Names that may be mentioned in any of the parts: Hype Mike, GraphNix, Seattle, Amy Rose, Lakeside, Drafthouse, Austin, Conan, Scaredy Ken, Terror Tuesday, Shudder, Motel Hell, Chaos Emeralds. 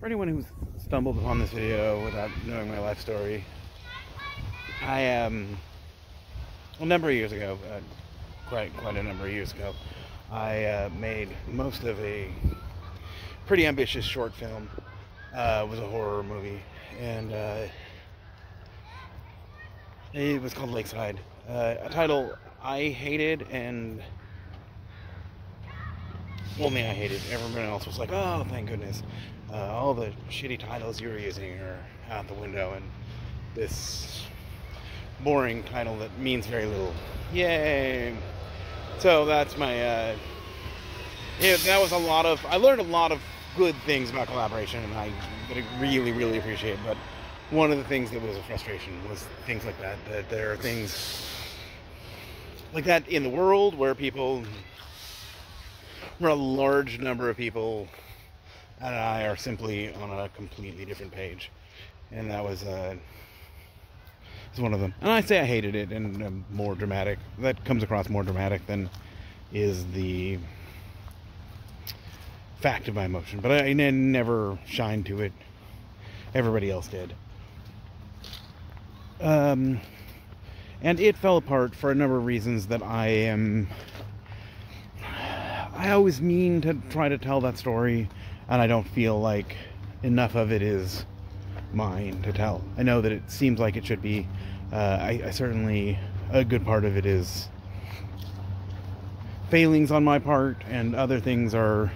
For anyone who's stumbled upon this video without knowing my life story, I a number of years ago, quite a number of years ago, I made most of a pretty ambitious short film. It was a horror movie, and it was called Lakeside. A title I hated, and only I hated. Everyone else was like, oh, thank goodness. All the shitty titles you were using are out the window, and this boring title that means very little. Yay! So that's my, that was a lot of, I learned a lot of good things about collaboration, and I really, really appreciate, but one of the things that was a frustration was things like that, that there are things like that in the world where people, where a large number of people and I are simply on a completely different page, and that was one of them. And I say I hated it, and more dramatic. That comes across more dramatic than is the fact of my emotion. But I never shined to it. Everybody else did. And it fell apart for a number of reasons that I am... I always mean to try to tell that story, and I don't feel like enough of it is mine to tell. I know that it seems like it should be. I certainly, a good part of it is failings on my part, and other things are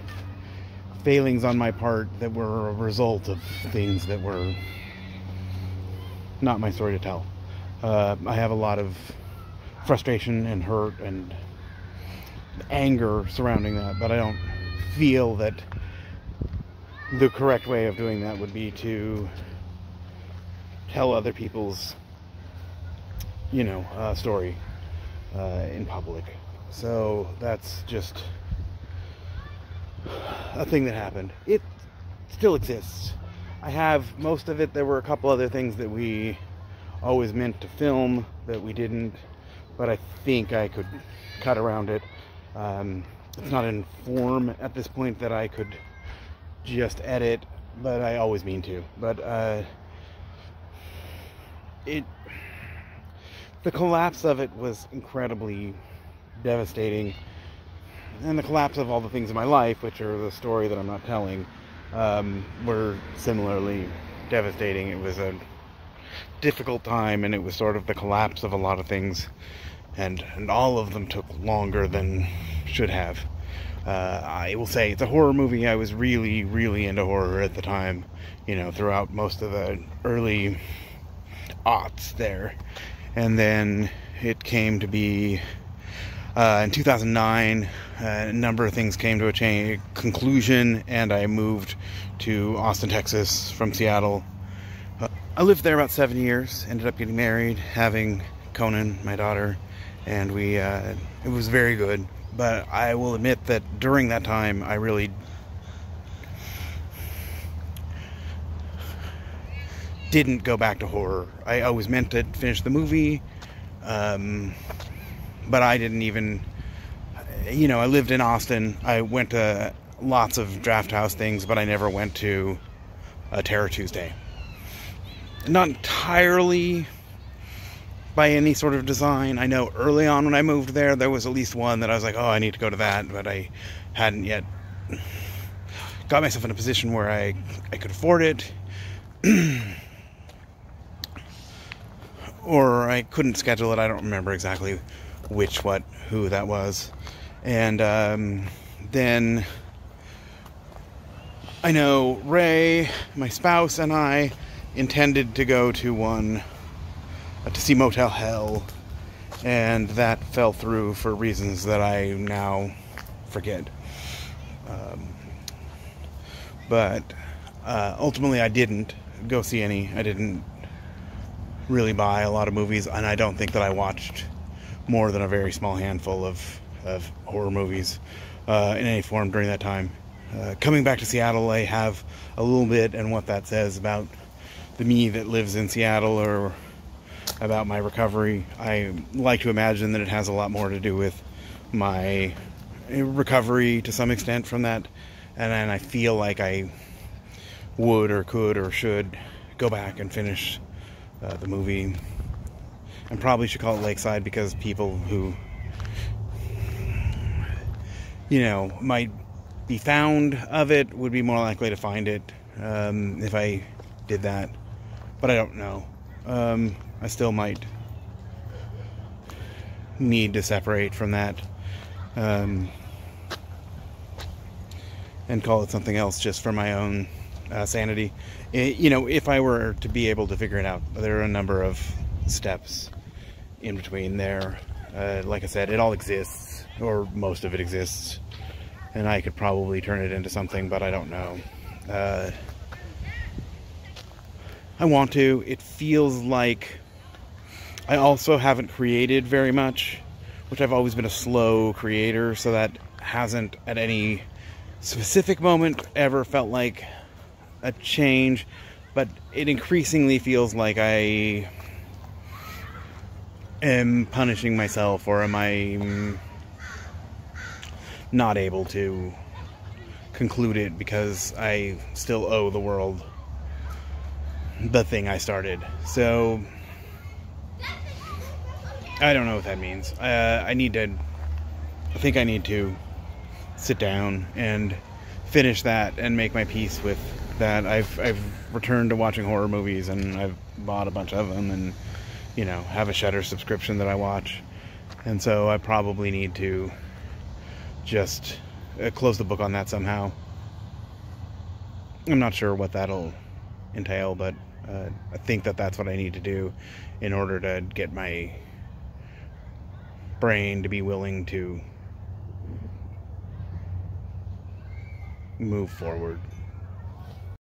failings on my part that were a result of things that were not my story to tell. I have a lot of frustration and hurt and anger surrounding that, but I don't feel that the correct way of doing that would be to tell other people's, story in public. So that's just a thing that happened. It still exists. I have most of it. There were a couple other things that we always meant to film that we didn't, but I think I could cut around it. It's not in form at this point that I could just edit, but I always mean to. But the collapse of it was incredibly devastating, and the collapse of all the things in my life, which are the story that I'm not telling, were similarly devastating. It was a difficult time, and it was sort of the collapse of a lot of things, and all of them took longer than should have. I will say it's a horror movie. I was really, really into horror at the time, throughout most of the early aughts there. And then it came to be, in 2009, a number of things came to a conclusion, and I moved to Austin, Texas from Seattle. I lived there about 7 years, ended up getting married, having Conan, my daughter, and we, it was very good. But I will admit that during that time, I really didn't go back to horror. I always meant to finish the movie, but I didn't even, I lived in Austin. I went to lots of Drafthouse things, but I never went to a Terror Tuesday. Not entirely by any sort of design. I know early on when I moved there, there was at least one that I was like, oh, I need to go to that, but I hadn't yet got myself in a position where I could afford it, or I couldn't schedule it. I don't remember exactly which, what, who that was. And then I know Ray, my spouse, and I intended to go to one to see Motel Hell, and that fell through for reasons that I now forget. But ultimately I didn't go see any. I didn't really buy a lot of movies, and I don't think that I watched more than a very small handful of horror movies in any form during that time. Coming back to Seattle, I have a little bit, and what that says about the me that lives in Seattle, or about my recovery. I like to imagine that it has a lot more to do with my recovery to some extent from that, and I feel like I would or could or should go back and finish the movie. And probably should call it Lakeside because people who, you know, might be found of it would be more likely to find it if I did that. But I don't know. I still might need to separate from that and call it something else just for my own sanity. You know, if I were to be able to figure it out, there are a number of steps in between there. Like I said, it all exists, or most of it exists, and I could probably turn it into something, but I don't know. I want to. It feels like I also haven't created very much, which I've always been a slow creator, so that hasn't at any specific moment ever felt like a change, but it increasingly feels like I am punishing myself, or am I not able to conclude it because I still owe the world the thing I started. So I don't know what that means. I think I need to sit down and finish that and make my peace with that. I've returned to watching horror movies, and I've bought a bunch of them, and you know, have a Shudder subscription that I watch, and so I probably need to just close the book on that somehow. I'm not sure what that'll entail, but I think that that's what I need to do in order to get my brain to be willing to move forward.